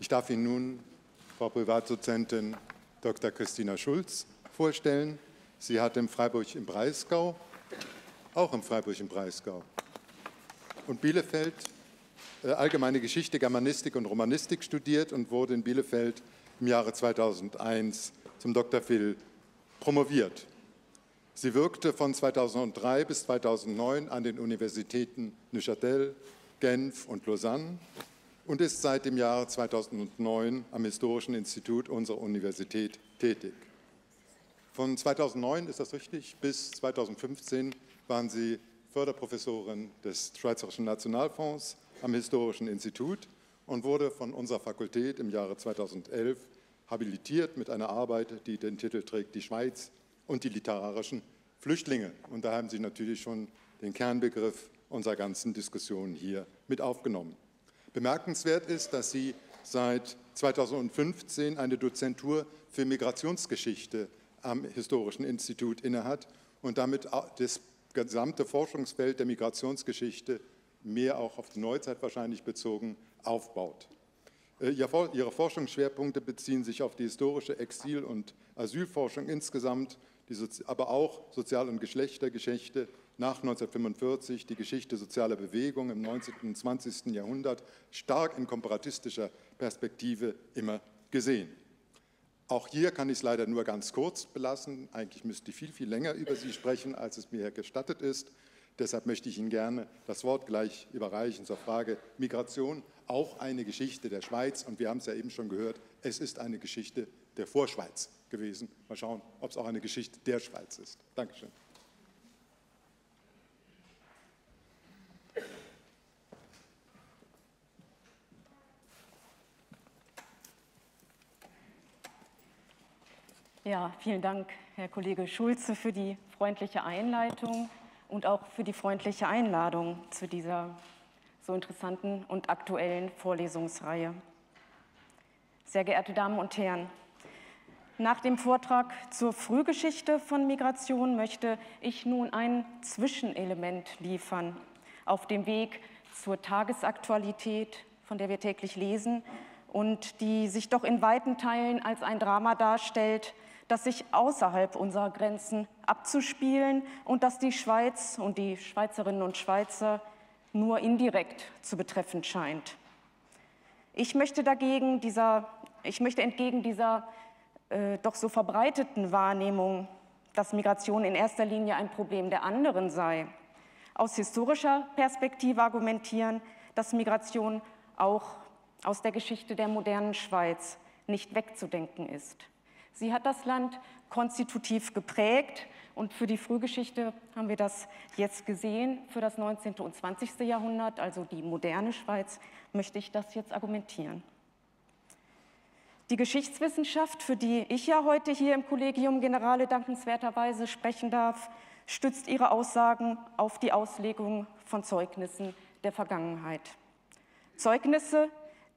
Ich darf Ihnen nun Frau Privatdozentin Dr. Kristina Schulz vorstellen. Sie hat auch im Freiburg im Breisgau und Bielefeld allgemeine Geschichte, Germanistik und Romanistik studiert und wurde in Bielefeld im Jahre 2001 zum Dr. Phil promoviert. Sie wirkte von 2003 bis 2009 an den Universitäten Neuchâtel, Genf und Lausanne und ist seit dem Jahre 2009 am Historischen Institut unserer Universität tätig. Von 2009, ist das richtig, bis 2015 waren Sie Förderprofessorin des Schweizerischen Nationalfonds am Historischen Institut und wurde von unserer Fakultät im Jahre 2011 habilitiert mit einer Arbeit, die den Titel trägt, Die Schweiz und die literarischen Flüchtlinge. Und da haben Sie natürlich schon den Kernbegriff unserer ganzen Diskussion hier mit aufgenommen. Bemerkenswert ist, dass Sie seit 2015 eine Dozentur für Migrationsgeschichte am Historischen Institut innehat und damit das gesamte Forschungsfeld der Migrationsgeschichte, mehr auch auf die Neuzeit wahrscheinlich bezogen, aufbaut. Ihre Forschungsschwerpunkte beziehen sich auf die historische Exil- und Asylforschung insgesamt, aber auch Sozial- und Geschlechtergeschichte nach 1945, die Geschichte sozialer Bewegungen im 19. und 20. Jahrhundert, stark in komparatistischer Perspektive immer gesehen. Auch hier kann ich es leider nur ganz kurz belassen. Eigentlich müsste ich viel, viel länger über Sie sprechen, als es mir gestattet ist. Deshalb möchte ich Ihnen gerne das Wort gleich überreichen zur Frage Migration, auch eine Geschichte der Schweiz. Und wir haben es ja eben schon gehört, es ist eine Geschichte der Vorschweiz gewesen. Mal schauen, ob es auch eine Geschichte der Schweiz ist. Dankeschön. Ja, vielen Dank, Herr Kollege Schulze, für die freundliche Einleitung und auch für die freundliche Einladung zu dieser so interessanten und aktuellen Vorlesungsreihe. Sehr geehrte Damen und Herren, nach dem Vortrag zur Frühgeschichte von Migration möchte ich nun ein Zwischenelement liefern auf dem Weg zur Tagesaktualität, von der wir täglich lesen und die sich doch in weiten Teilen als ein Drama darstellt, das sich außerhalb unserer Grenzen abzuspielen und das die Schweiz und die Schweizerinnen und Schweizer nur indirekt zu betreffen scheint. Ich möchte entgegen dieser doch so verbreiteten Wahrnehmung, dass Migration in erster Linie ein Problem der anderen sei, aus historischer Perspektive argumentieren, dass Migration auch aus der Geschichte der modernen Schweiz nicht wegzudenken ist. Sie hat das Land konstitutiv geprägt und für die Frühgeschichte haben wir das jetzt gesehen. Für das 19. und 20. Jahrhundert, also die moderne Schweiz, möchte ich das jetzt argumentieren. Die Geschichtswissenschaft, für die ich ja heute hier im Collegium Generale dankenswerterweise sprechen darf, stützt ihre Aussagen auf die Auslegung von Zeugnissen der Vergangenheit. Zeugnisse,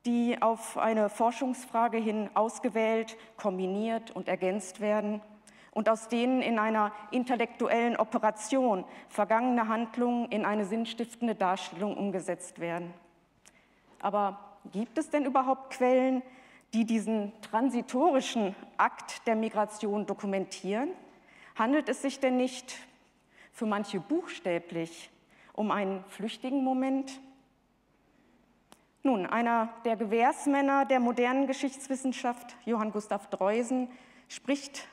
die auf eine Forschungsfrage hin ausgewählt, kombiniert und ergänzt werden und aus denen in einer intellektuellen Operation vergangene Handlungen in eine sinnstiftende Darstellung umgesetzt werden. Aber gibt es denn überhaupt Quellen, die diesen transitorischen Akt der Migration dokumentieren? Handelt es sich denn nicht für manche buchstäblich um einen flüchtigen Moment? Nun, einer der Gewährsmänner der modernen Geschichtswissenschaft, Johann Gustav Dreusen, spricht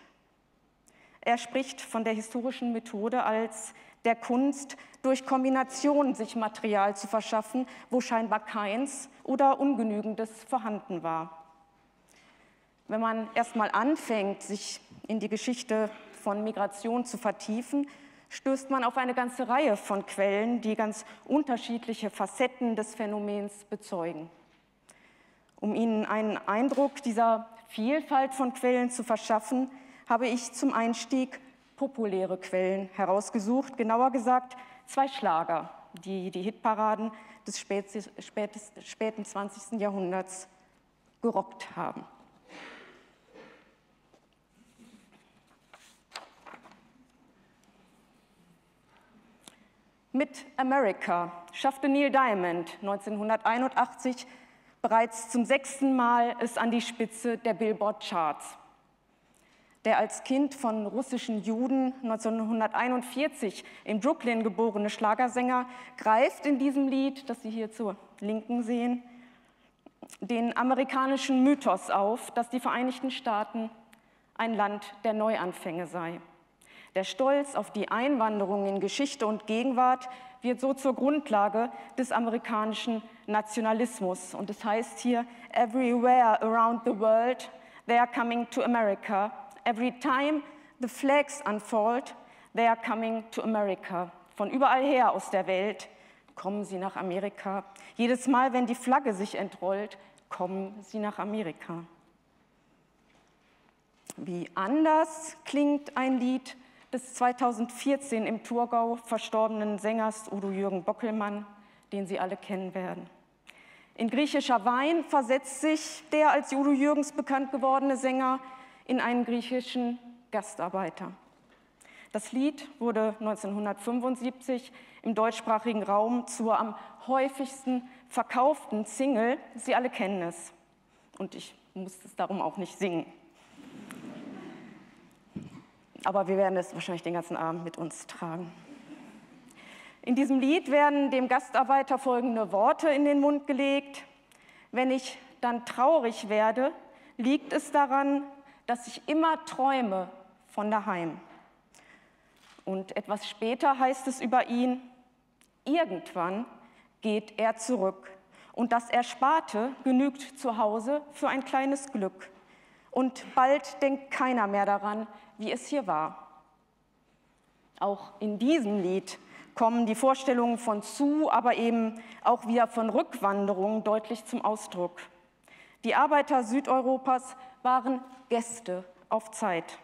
von der historischen Methode als der Kunst, durch Kombination sich Material zu verschaffen, wo scheinbar keins oder Ungenügendes vorhanden war. Wenn man erst mal anfängt, sich in die Geschichte von Migration zu vertiefen, stößt man auf eine ganze Reihe von Quellen, die ganz unterschiedliche Facetten des Phänomens bezeugen. Um Ihnen einen Eindruck dieser Vielfalt von Quellen zu verschaffen, habe ich zum Einstieg populäre Quellen herausgesucht, genauer gesagt zwei Schlager, die die Hitparaden des späten 20. Jahrhunderts gerockt haben. Mit America schaffte Neil Diamond 1981 Bereits zum 6. Mal ist an die Spitze der Billboard-Charts. Der als Kind von russischen Juden 1941 in Brooklyn geborene Schlagersänger greift in diesem Lied, das Sie hier zur Linken sehen, den amerikanischen Mythos auf, dass die Vereinigten Staaten ein Land der Neuanfänge sei. Der Stolz auf die Einwanderung in Geschichte und Gegenwart wird so zur Grundlage des amerikanischen Nationalismus. Und es heißt hier, everywhere around the world, they are coming to America. Every time the flags unfold, they are coming to America. Von überall her aus der Welt kommen sie nach Amerika. Jedes Mal, wenn die Flagge sich entrollt, kommen sie nach Amerika. Wie anders klingt ein Lied des 2014 im Thurgau verstorbenen Sängers Udo Jürgen Bockelmann, den Sie alle kennen werden. In griechischer Wein versetzt sich der als Udo Jürgens bekannt gewordene Sänger in einen griechischen Gastarbeiter. Das Lied wurde 1975 im deutschsprachigen Raum zur am häufigsten verkauften Single. Sie alle kennen es. Und ich musste es darum auch nicht singen. Aber wir werden das wahrscheinlich den ganzen Abend mit uns tragen. In diesem Lied werden dem Gastarbeiter folgende Worte in den Mund gelegt. Wenn ich dann traurig werde, liegt es daran, dass ich immer träume von daheim. Und etwas später heißt es über ihn, irgendwann geht er zurück. Und das Ersparte genügt zu Hause für ein kleines Glück. Und bald denkt keiner mehr daran, wie es hier war. Auch in diesem Lied kommen die Vorstellungen von Zu, aber eben auch wieder von Rückwanderung deutlich zum Ausdruck. Die Arbeiter Südeuropas waren Gäste auf Zeit.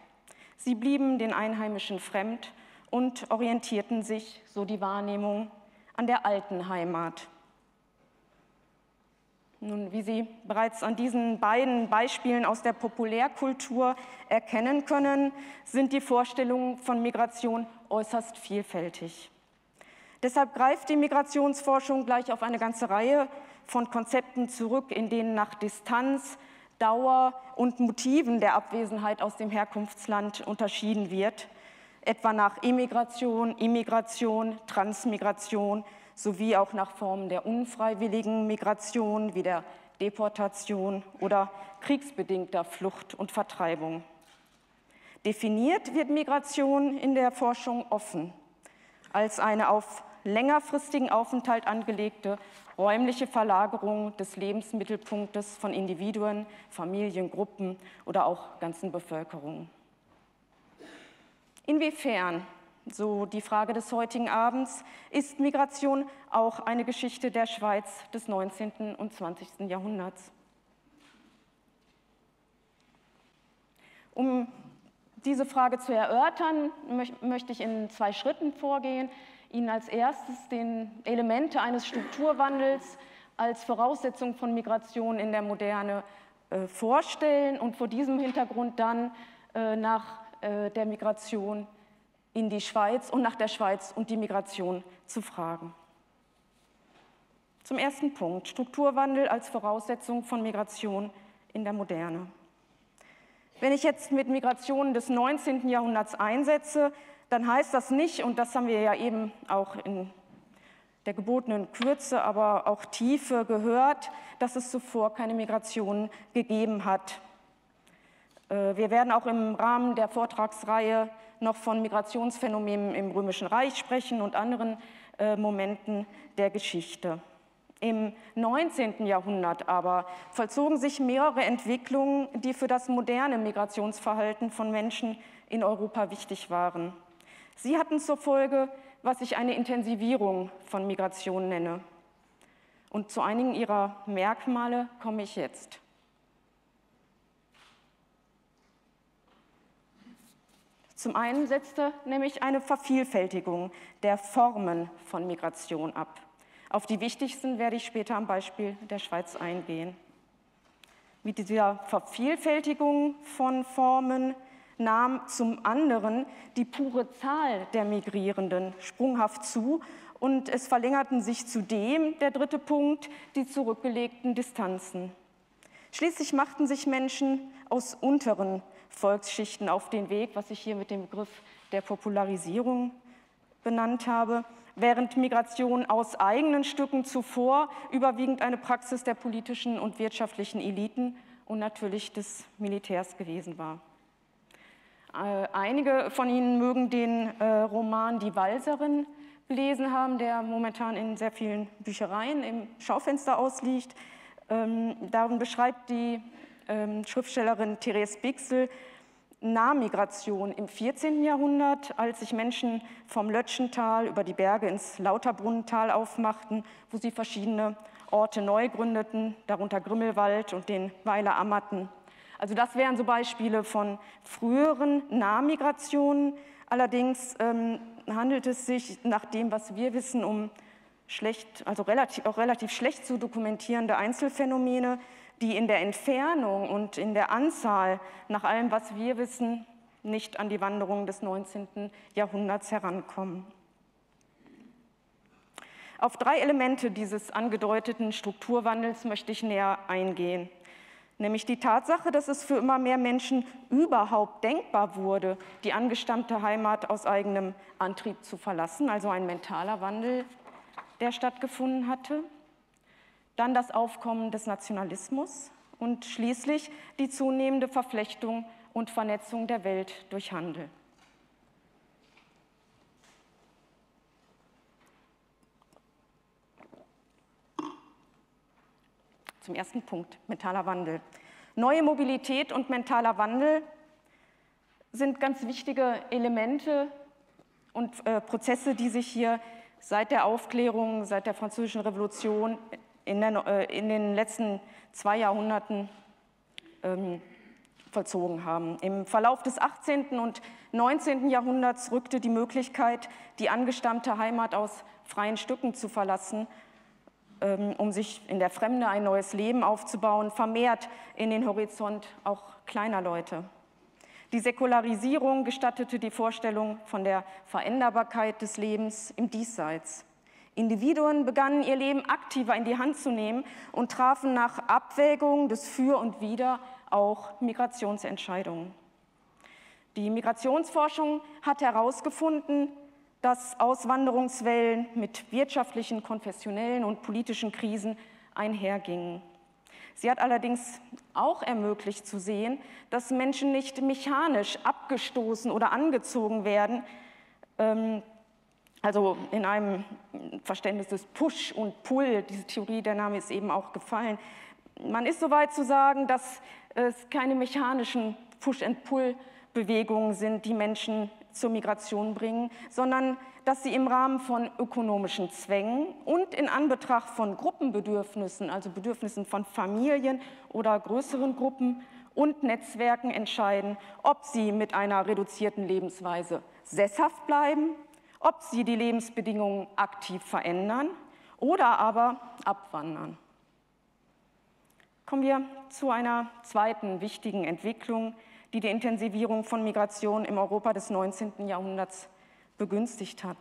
Sie blieben den Einheimischen fremd und orientierten sich, so die Wahrnehmung, an der alten Heimat. Nun, wie Sie bereits an diesen beiden Beispielen aus der Populärkultur erkennen können, sind die Vorstellungen von Migration äußerst vielfältig. Deshalb greift die Migrationsforschung gleich auf eine ganze Reihe von Konzepten zurück, in denen nach Distanz, Dauer und Motiven der Abwesenheit aus dem Herkunftsland unterschieden wird, etwa nach Emigration, Immigration, Transmigration, sowie auch nach Formen der unfreiwilligen Migration, wie der Deportation oder kriegsbedingter Flucht und Vertreibung. Definiert wird Migration in der Forschung offen als eine auf längerfristigen Aufenthalt angelegte räumliche Verlagerung des Lebensmittelpunktes von Individuen, Familiengruppen oder auch ganzen Bevölkerungen. Inwiefern, so die Frage des heutigen Abends, ist Migration auch eine Geschichte der Schweiz des 19. und 20. Jahrhunderts? Um diese Frage zu erörtern, möchte ich in 2 Schritten vorgehen. Ihnen als erstes den Elemente eines Strukturwandels als Voraussetzung von Migration in der Moderne vorstellen und vor diesem Hintergrund dann nach der Migration in die Schweiz und nach der Schweiz und die Migration zu fragen. Zum ersten Punkt, Strukturwandel als Voraussetzung von Migration in der Moderne. Wenn ich jetzt mit Migrationen des 19. Jahrhunderts einsetze, dann heißt das nicht, und das haben wir ja eben auch in der gebotenen Kürze, aber auch Tiefe gehört, dass es zuvor keine Migrationen gegeben hat. Wir werden auch im Rahmen der Vortragsreihe noch von Migrationsphänomenen im Römischen Reich sprechen und anderen Momenten der Geschichte. Im 19. Jahrhundert aber vollzogen sich mehrere Entwicklungen, die für das moderne Migrationsverhalten von Menschen in Europa wichtig waren. Sie hatten zur Folge, was ich eine Intensivierung von Migration nenne. Und zu einigen ihrer Merkmale komme ich jetzt. Zum einen setzte nämlich eine Vervielfältigung der Formen von Migration ab. Auf die wichtigsten werde ich später am Beispiel der Schweiz eingehen. Mit dieser Vervielfältigung von Formen nahm zum anderen die pure Zahl der Migrierenden sprunghaft zu, und es verlängerten sich zudem, der dritte Punkt, die zurückgelegten Distanzen. Schließlich machten sich Menschen aus unteren Volksschichten auf den Weg, was ich hier mit dem Begriff der Popularisierung benannt habe, während Migration aus eigenen Stücken zuvor überwiegend eine Praxis der politischen und wirtschaftlichen Eliten und natürlich des Militärs gewesen war. Einige von Ihnen mögen den Roman Die Walserin gelesen haben, der momentan in sehr vielen Büchereien im Schaufenster ausliegt. Darin beschreibt die Schriftstellerin Therese Bixel Nahmigration im 14. Jahrhundert, als sich Menschen vom Lötschental über die Berge ins Lauterbrunnental aufmachten, wo sie verschiedene Orte neu gründeten, darunter Grimmelwald und den Weiler Ammatten. Also das wären so Beispiele von früheren Nahmigrationen. Allerdings handelt es sich nach dem, was wir wissen, um relativ schlecht zu dokumentierende Einzelphänomene, die in der Entfernung und in der Anzahl, nach allem, was wir wissen, nicht an die Wanderungen des 19. Jahrhunderts herankommen. Auf drei Elemente dieses angedeuteten Strukturwandels möchte ich näher eingehen. Nämlich die Tatsache, dass es für immer mehr Menschen überhaupt denkbar wurde, die angestammte Heimat aus eigenem Antrieb zu verlassen, also ein mentaler Wandel, der stattgefunden hatte. Dann das Aufkommen des Nationalismus und schließlich die zunehmende Verflechtung und Vernetzung der Welt durch Handel. Zum ersten Punkt, mentaler Wandel. Neue Mobilität und mentaler Wandel sind ganz wichtige Elemente und Prozesse, die sich hier seit der Aufklärung, seit der Französischen Revolution in den letzten 2 Jahrhunderten vollzogen haben. Im Verlauf des 18. und 19. Jahrhunderts rückte die Möglichkeit, die angestammte Heimat aus freien Stücken zu verlassen, um sich in der Fremde ein neues Leben aufzubauen, vermehrt in den Horizont auch kleiner Leute. Die Säkularisierung gestattete die Vorstellung von der Veränderbarkeit des Lebens im Diesseits. Individuen begannen ihr Leben aktiver in die Hand zu nehmen und trafen nach Abwägung des Für und Wider auch Migrationsentscheidungen. Die Migrationsforschung hat herausgefunden, dass Auswanderungswellen mit wirtschaftlichen, konfessionellen und politischen Krisen einhergingen. Sie hat allerdings auch ermöglicht zu sehen, dass Menschen nicht mechanisch abgestoßen oder angezogen werden, also in einem Verständnis des Push und Pull, diese Theorie, der Name ist eben auch gefallen. Man ist soweit zu sagen, dass es keine mechanischen Push- and Pull-Bewegungen sind, die Menschen zur Migration bringen, sondern dass sie im Rahmen von ökonomischen Zwängen und in Anbetracht von Gruppenbedürfnissen, also Bedürfnissen von Familien oder größeren Gruppen und Netzwerken entscheiden, ob sie mit einer reduzierten Lebensweise sesshaft bleiben, ob sie die Lebensbedingungen aktiv verändern oder aber abwandern. Kommen wir zu einer zweiten wichtigen Entwicklung, die die Intensivierung von Migration im Europa des 19. Jahrhunderts begünstigt hat.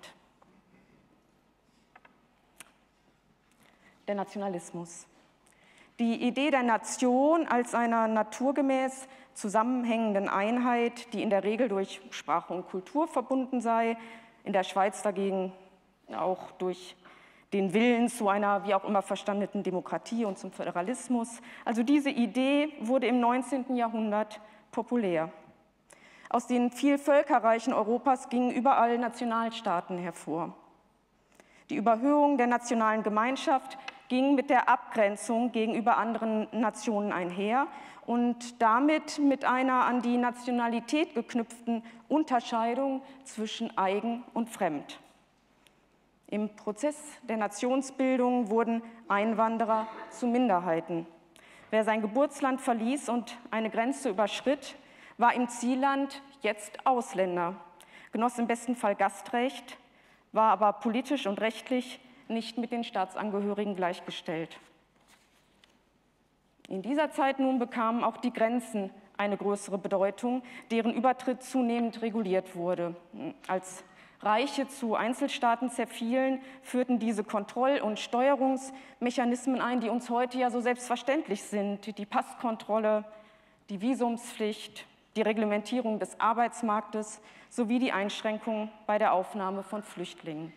Der Nationalismus. Die Idee der Nation als einer naturgemäß zusammenhängenden Einheit, die in der Regel durch Sprache und Kultur verbunden sei, in der Schweiz dagegen auch durch den Willen zu einer wie auch immer verstandenen Demokratie und zum Föderalismus. Also diese Idee wurde im 19. Jahrhundert populär. Aus den vielvölkerreichen Europas gingen überall Nationalstaaten hervor. Die Überhöhung der nationalen Gemeinschaft ging mit der Abgrenzung gegenüber anderen Nationen einher und damit mit einer an die Nationalität geknüpften Unterscheidung zwischen eigen und fremd. Im Prozess der Nationsbildung wurden Einwanderer zu Minderheiten. Wer sein Geburtsland verließ und eine Grenze überschritt, war im Zielland jetzt Ausländer, genoss im besten Fall Gastrecht, war aber politisch und rechtlich nicht mit den Staatsangehörigen gleichgestellt. In dieser Zeit nun bekamen auch die Grenzen eine größere Bedeutung, deren Übertritt zunehmend reguliert wurde. Als Reiche zu Einzelstaaten zerfielen, führten diese Kontroll- und Steuerungsmechanismen ein, die uns heute ja so selbstverständlich sind. Die Passkontrolle, die Visumspflicht, die Reglementierung des Arbeitsmarktes sowie die Einschränkungen bei der Aufnahme von Flüchtlingen.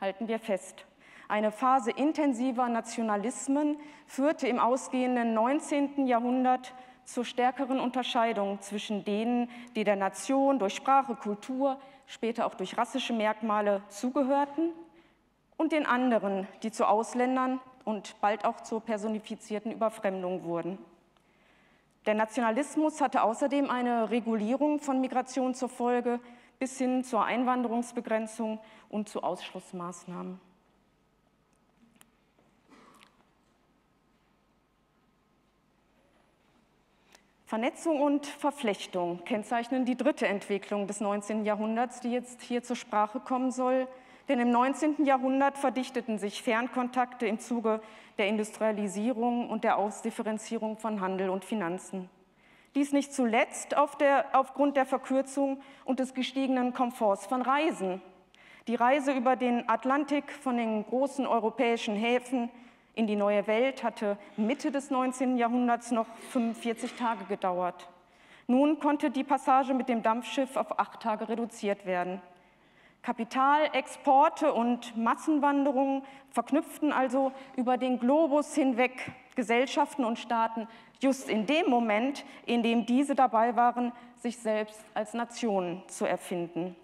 Halten wir fest. Eine Phase intensiver Nationalismen führte im ausgehenden 19. Jahrhundert zur stärkeren Unterscheidung zwischen denen, die der Nation durch Sprache, Kultur, später auch durch rassische Merkmale zugehörten, und den anderen, die zu Ausländern und bald auch zur personifizierten Überfremdung wurden. Der Nationalismus hatte außerdem eine Regulierung von Migration zur Folge bis hin zur Einwanderungsbegrenzung und zu Ausschlussmaßnahmen. Vernetzung und Verflechtung kennzeichnen die dritte Entwicklung des 19. Jahrhunderts, die jetzt hier zur Sprache kommen soll. Denn im 19. Jahrhundert verdichteten sich Fernkontakte im Zuge der Industrialisierung und der Ausdifferenzierung von Handel und Finanzen. Dies nicht zuletzt aufgrund der Verkürzung und des gestiegenen Komforts von Reisen. Die Reise über den Atlantik von den großen europäischen Häfen in die neue Welt hatte Mitte des 19. Jahrhunderts noch 45 Tage gedauert. Nun konnte die Passage mit dem Dampfschiff auf 8 Tage reduziert werden. Kapitalexporte und Massenwanderungen verknüpften also über den Globus hinweg Gesellschaften und Staaten, just in dem Moment, in dem diese dabei waren, sich selbst als Nationen zu erfinden.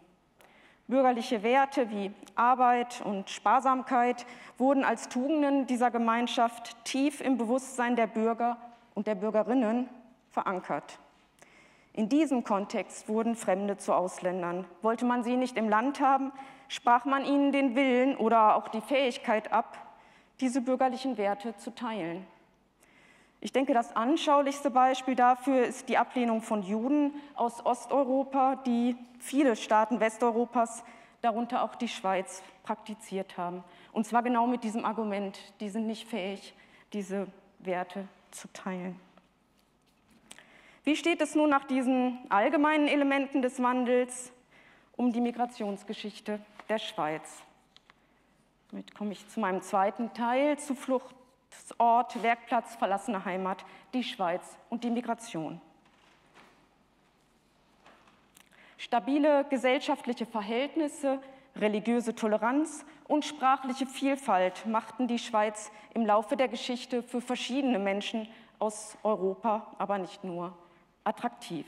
Bürgerliche Werte wie Arbeit und Sparsamkeit wurden als Tugenden dieser Gemeinschaft tief im Bewusstsein der Bürger und der Bürgerinnen verankert. In diesem Kontext wurden Fremde zu Ausländern. Wollte man sie nicht im Land haben, sprach man ihnen den Willen oder auch die Fähigkeit ab, diese bürgerlichen Werte zu teilen. Ich denke, das anschaulichste Beispiel dafür ist die Ablehnung von Juden aus Osteuropa, die viele Staaten Westeuropas, darunter auch die Schweiz, praktiziert haben. Und zwar genau mit diesem Argument, die sind nicht fähig, diese Werte zu teilen. Wie steht es nun nach diesen allgemeinen Elementen des Wandels um die Migrationsgeschichte der Schweiz? Damit komme ich zu meinem zweiten Teil, zu Flucht. Ort, Werkplatz, verlassene Heimat, die Schweiz und die Migration. Stabile gesellschaftliche Verhältnisse, religiöse Toleranz und sprachliche Vielfalt machten die Schweiz im Laufe der Geschichte für verschiedene Menschen aus Europa, aber nicht nur, attraktiv.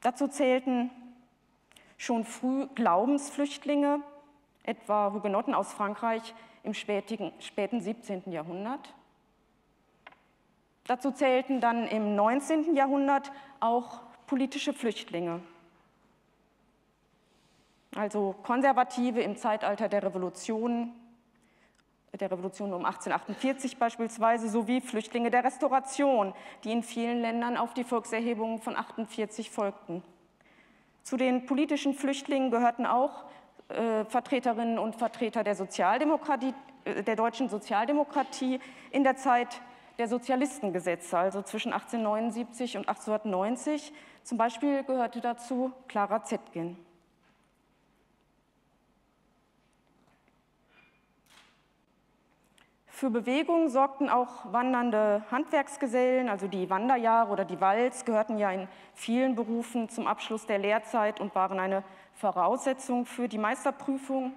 Dazu zählten schon früh Glaubensflüchtlinge, etwa Hugenotten aus Frankreich im späten 17. Jahrhundert. Dazu zählten dann im 19. Jahrhundert auch politische Flüchtlinge, also Konservative im Zeitalter der Revolution um 1848 beispielsweise, sowie Flüchtlinge der Restauration, die in vielen Ländern auf die Volkserhebungen von 1848 folgten. Zu den politischen Flüchtlingen gehörten auch Vertreterinnen und Vertreter der Sozialdemokratie, der deutschen Sozialdemokratie in der Zeit der Sozialistengesetze, also zwischen 1879 und 1890. Zum Beispiel gehörte dazu Clara Zetkin. Für Bewegung sorgten auch wandernde Handwerksgesellen, also die Wanderjahre oder die Walz, gehörten ja in vielen Berufen zum Abschluss der Lehrzeit und waren eine Voraussetzung für die Meisterprüfung.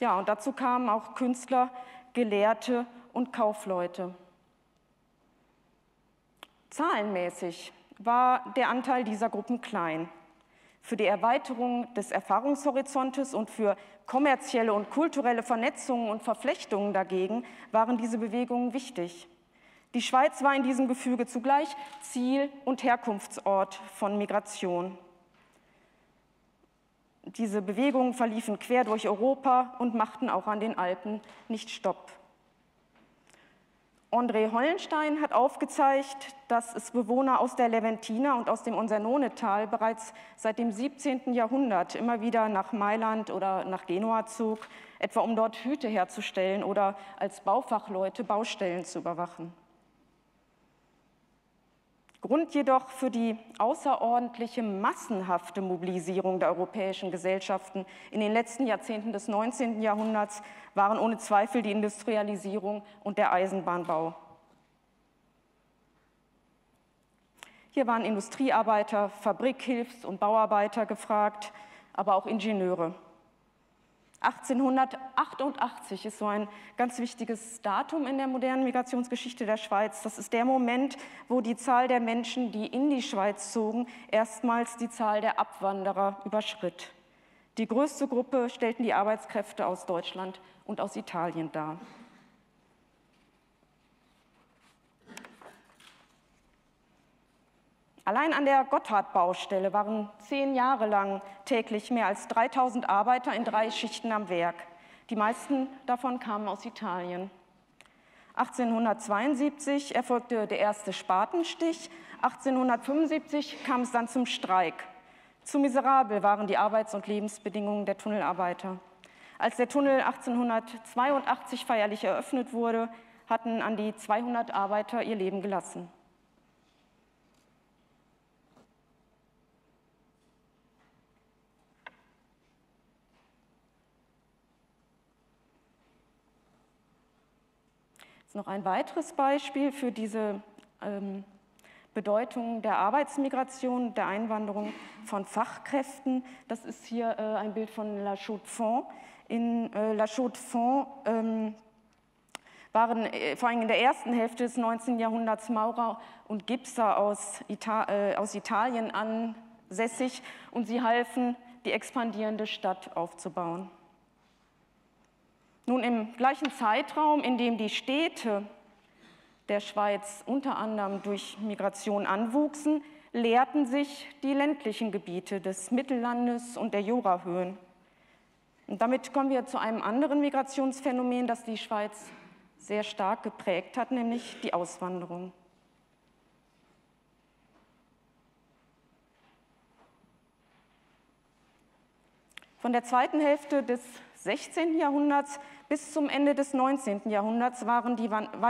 Ja, und dazu kamen auch Künstler, Gelehrte und Kaufleute. Zahlenmäßig war der Anteil dieser Gruppen klein. Für die Erweiterung des Erfahrungshorizontes und für kommerzielle und kulturelle Vernetzungen und Verflechtungen dagegen waren diese Bewegungen wichtig. Die Schweiz war in diesem Gefüge zugleich Ziel- und Herkunftsort von Migration. Diese Bewegungen verliefen quer durch Europa und machten auch an den Alpen nicht Stopp. André Hollenstein hat aufgezeigt, dass es Bewohner aus der Leventina und aus dem Onsernone-Tal bereits seit dem 17. Jahrhundert immer wieder nach Mailand oder nach Genua zog, etwa um dort Hüte herzustellen oder als Baufachleute Baustellen zu überwachen. Grund jedoch für die außerordentliche massenhafte Mobilisierung der europäischen Gesellschaften in den letzten Jahrzehnten des 19. Jahrhunderts waren ohne Zweifel die Industrialisierung und der Eisenbahnbau. Hier waren Industriearbeiter, Fabrikhilfs- und Bauarbeiter gefragt, aber auch Ingenieure. 1888 ist so ein ganz wichtiges Datum in der modernen Migrationsgeschichte der Schweiz. Das ist der Moment, wo die Zahl der Menschen, die in die Schweiz zogen, erstmals die Zahl der Abwanderer überschritt. Die größte Gruppe stellten die Arbeitskräfte aus Deutschland und aus Italien dar. Allein an der Gotthard-Baustelle waren 10 Jahre lang täglich mehr als 3000 Arbeiter in 3 Schichten am Werk. Die meisten davon kamen aus Italien. 1872 erfolgte der erste Spatenstich, 1875 kam es dann zum Streik. Zu miserabel waren die Arbeits- und Lebensbedingungen der Tunnelarbeiter. Als der Tunnel 1882 feierlich eröffnet wurde, hatten an die 200 Arbeiter ihr Leben gelassen. Noch ein weiteres Beispiel für diese Bedeutung der Arbeitsmigration, der Einwanderung von Fachkräften. Das ist hier ein Bild von La Chaux-de-Fonds. In La Chaux-de-Fonds waren vor allem in der ersten Hälfte des 19. Jahrhunderts Maurer und Gipser aus Italien ansässig und sie halfen, die expandierende Stadt aufzubauen. Nun, im gleichen Zeitraum, in dem die Städte der Schweiz unter anderem durch Migration anwuchsen, leerten sich die ländlichen Gebiete des Mittellandes und der Jurahöhen. Und damit kommen wir zu einem anderen Migrationsphänomen, das die Schweiz sehr stark geprägt hat, nämlich die Auswanderung. Von der zweiten Hälfte des 16. Jahrhunderts bis zum Ende des 19. Jahrhunderts war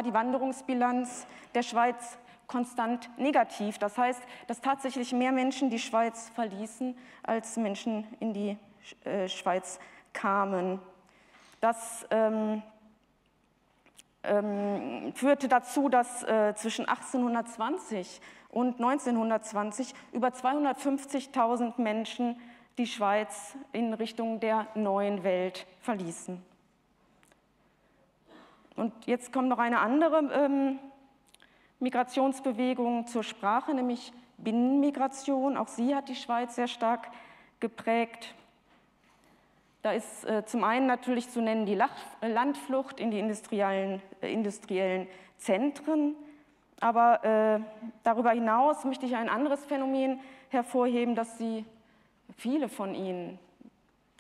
die Wanderungsbilanz der Schweiz konstant negativ. Das heißt, dass tatsächlich mehr Menschen die Schweiz verließen, als Menschen in die Schweiz kamen. Das führte dazu, dass zwischen 1820 und 1920 über 250.000 Menschen die Schweiz in Richtung der neuen Welt verließen. Und jetzt kommt noch eine andere Migrationsbewegung zur Sprache, nämlich Binnenmigration. Auch sie hat die Schweiz sehr stark geprägt. Da ist zum einen natürlich zu nennen die Landflucht in die industriellen Zentren. Aber darüber hinaus möchte ich ein anderes Phänomen hervorheben, das Sie viele von Ihnen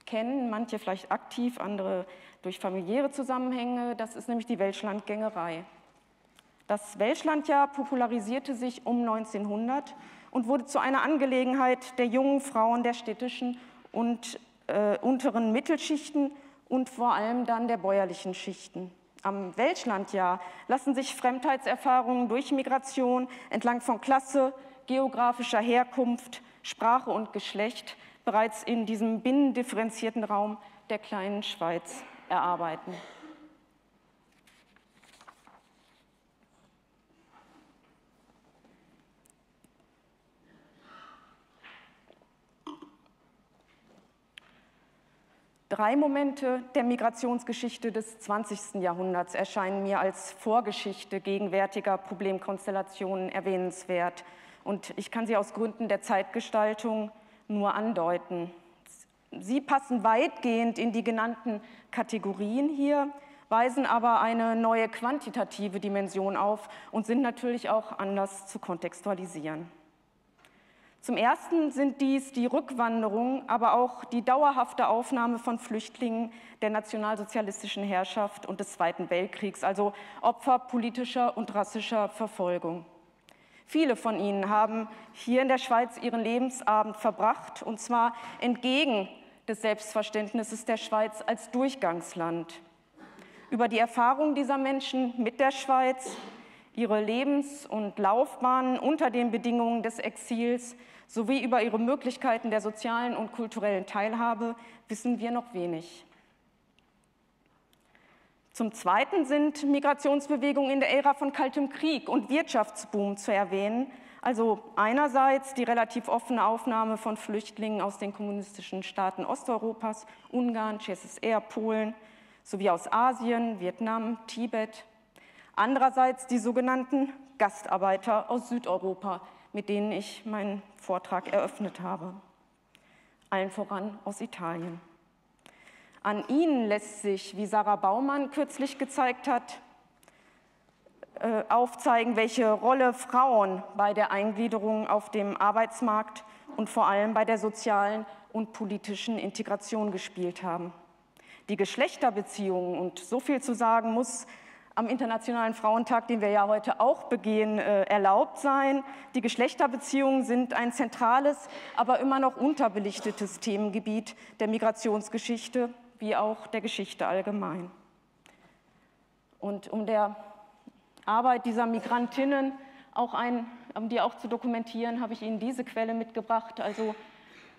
kennen, manche vielleicht aktiv, andere durch familiäre Zusammenhänge. Das ist nämlich die Welschlandgängerei. Das Welschlandjahr popularisierte sich um 1900 und wurde zu einer Angelegenheit der jungen Frauen der städtischen und unteren Mittelschichten und vor allem dann der bäuerlichen Schichten. Am Welschlandjahr lassen sich Fremdheitserfahrungen durch Migration entlang von Klasse, geografischer Herkunft, Sprache und Geschlecht bereits in diesem binnendifferenzierten Raum der kleinen Schweiz erarbeiten. Drei Momente der Migrationsgeschichte des 20. Jahrhunderts erscheinen mir als Vorgeschichte gegenwärtiger Problemkonstellationen erwähnenswert. Und ich kann sie aus Gründen der Zeitgestaltung nur andeuten. Sie passen weitgehend in die genannten Kategorien hier, weisen aber eine neue quantitative Dimension auf und sind natürlich auch anders zu kontextualisieren. Zum Ersten sind dies die Rückwanderung, aber auch die dauerhafte Aufnahme von Flüchtlingen der nationalsozialistischen Herrschaft und des Zweiten Weltkriegs, also Opfer politischer und rassischer Verfolgung. Viele von ihnen haben hier in der Schweiz ihren Lebensabend verbracht, und zwar entgegen des Selbstverständnisses der Schweiz als Durchgangsland. Über die Erfahrung dieser Menschen mit der Schweiz, ihre Lebens- und Laufbahnen unter den Bedingungen des Exils sowie über ihre Möglichkeiten der sozialen und kulturellen Teilhabe wissen wir noch wenig. Zum Zweiten sind Migrationsbewegungen in der Ära von Kaltem Krieg und Wirtschaftsboom zu erwähnen, also einerseits die relativ offene Aufnahme von Flüchtlingen aus den kommunistischen Staaten Osteuropas, Ungarn, CSSR, Polen, sowie aus Asien, Vietnam, Tibet. Andererseits die sogenannten Gastarbeiter aus Südeuropa, mit denen ich meinen Vortrag eröffnet habe. Allen voran aus Italien. An ihnen lässt sich, wie Sarah Baumann kürzlich gezeigt hat, aufzeigen, welche Rolle Frauen bei der Eingliederung auf dem Arbeitsmarkt und vor allem bei der sozialen und politischen Integration gespielt haben. Die Geschlechterbeziehungen, und so viel zu sagen muss am Internationalen Frauentag, den wir ja heute auch begehen, erlaubt sein. Die Geschlechterbeziehungen sind ein zentrales, aber immer noch unterbelichtetes Themengebiet der Migrationsgeschichte, wie auch der Geschichte allgemein. Und um der Arbeit dieser Migrantinnen auch zu dokumentieren, habe ich Ihnen diese Quelle mitgebracht, also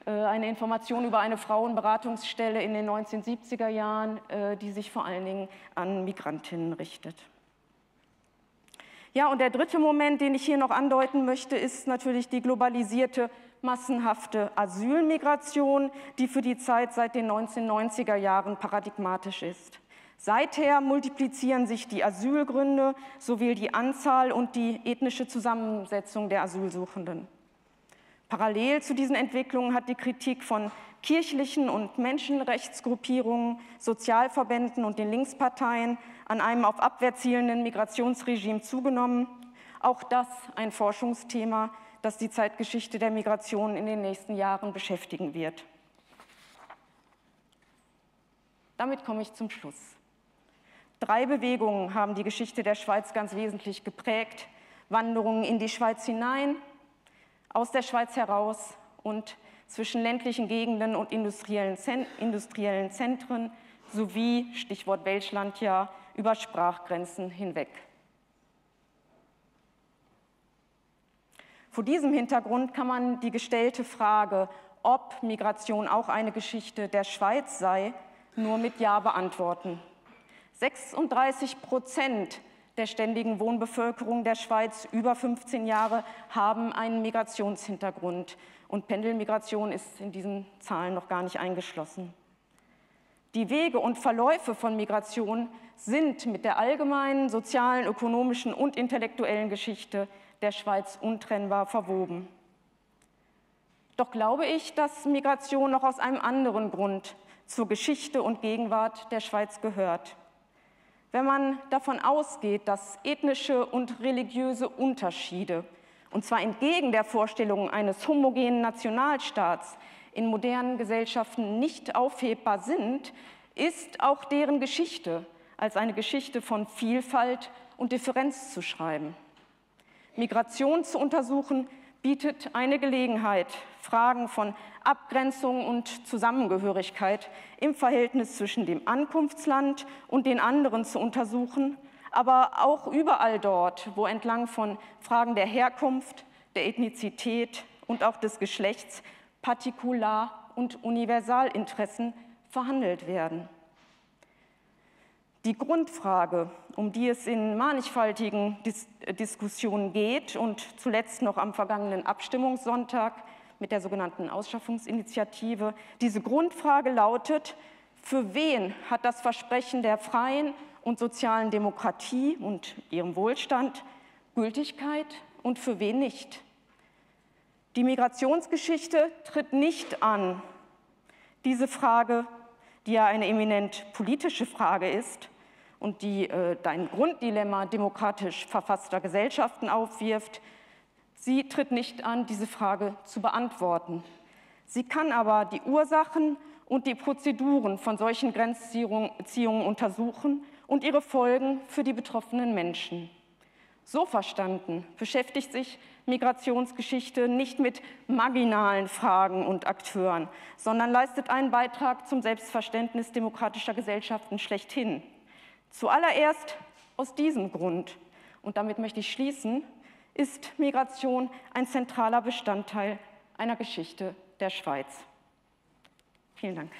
eine Information über eine Frauenberatungsstelle in den 1970er Jahren, die sich vor allen Dingen an Migrantinnen richtet. Ja, und der dritte Moment, den ich hier noch andeuten möchte, ist natürlich die globalisierte, massenhafte Asylmigration, die für die Zeit seit den 1990er Jahren paradigmatisch ist. Seither multiplizieren sich die Asylgründe, sowie die Anzahl und die ethnische Zusammensetzung der Asylsuchenden. Parallel zu diesen Entwicklungen hat die Kritik von kirchlichen und Menschenrechtsgruppierungen, Sozialverbänden und den Linksparteien an einem auf Abwehr zielenden Migrationsregime zugenommen. Auch das ein Forschungsthema, das die Zeitgeschichte der Migration in den nächsten Jahren beschäftigen wird. Damit komme ich zum Schluss. Drei Bewegungen haben die Geschichte der Schweiz ganz wesentlich geprägt: Wanderungen in die Schweiz hinein, aus der Schweiz heraus und zwischen ländlichen Gegenden und industriellen Zentren sowie, Stichwort Welschland, ja, über Sprachgrenzen hinweg. Vor diesem Hintergrund kann man die gestellte Frage, ob Migration auch eine Geschichte der Schweiz sei, nur mit Ja beantworten. 36% der ständigen Wohnbevölkerung der Schweiz über 15 Jahre haben einen Migrationshintergrund, und Pendelmigration ist in diesen Zahlen noch gar nicht eingeschlossen. Die Wege und Verläufe von Migration sind mit der allgemeinen sozialen, ökonomischen und intellektuellen Geschichte der Schweiz untrennbar verwoben. Doch glaube ich, dass Migration noch aus einem anderen Grund zur Geschichte und Gegenwart der Schweiz gehört. Wenn man davon ausgeht, dass ethnische und religiöse Unterschiede, und zwar entgegen der Vorstellungen eines homogenen Nationalstaats, in modernen Gesellschaften nicht aufhebbar sind, ist auch deren Geschichte als eine Geschichte von Vielfalt und Differenz zu schreiben. Migration zu untersuchen bietet eine Gelegenheit, Fragen von Abgrenzung und Zusammengehörigkeit im Verhältnis zwischen dem Ankunftsland und den anderen zu untersuchen, aber auch überall dort, wo entlang von Fragen der Herkunft, der Ethnizität und auch des Geschlechts Partikular- und Universalinteressen verhandelt werden. Die Grundfrage, um die es in mannigfaltigen Diskussionen geht und zuletzt noch am vergangenen Abstimmungssonntag mit der sogenannten Ausschaffungsinitiative, diese Grundfrage lautet: Für wen hat das Versprechen der freien und sozialen Demokratie und ihrem Wohlstand Gültigkeit und für wen nicht? Die Migrationsgeschichte tritt nicht an, diese Frage, die ja eine eminent politische Frage ist und die ein Grunddilemma demokratisch verfasster Gesellschaften aufwirft, Sie tritt nicht an, diese Frage zu beantworten. Sie kann aber die Ursachen und die Prozeduren von solchen Grenzziehungen untersuchen und ihre Folgen für die betroffenen Menschen. So verstanden beschäftigt sich Migrationsgeschichte nicht mit marginalen Fragen und Akteuren, sondern leistet einen Beitrag zum Selbstverständnis demokratischer Gesellschaften schlechthin. Zuallererst aus diesem Grund, und damit möchte ich schließen, ist Migration ein zentraler Bestandteil einer Geschichte der Schweiz. Vielen Dank.